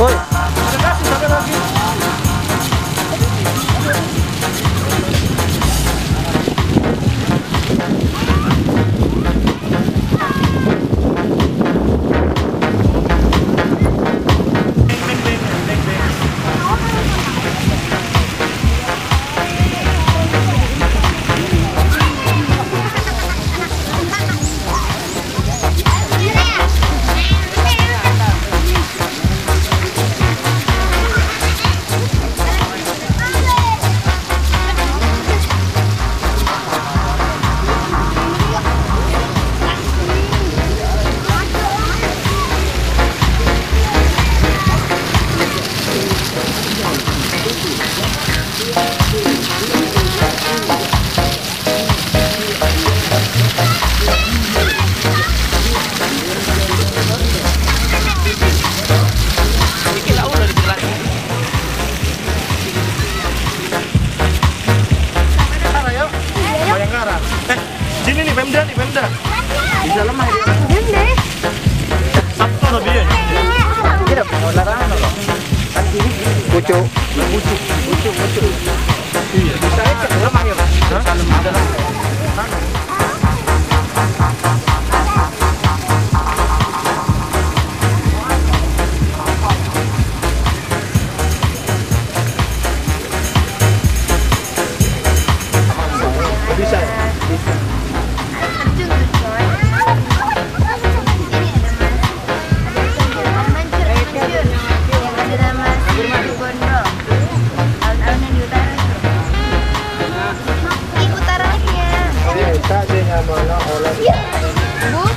Mana olah.